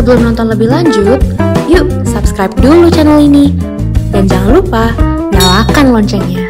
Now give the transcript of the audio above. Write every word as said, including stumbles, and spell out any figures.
Sebelum nonton lebih lanjut, yuk subscribe dulu channel ini. Dan jangan lupa nyalakan loncengnya.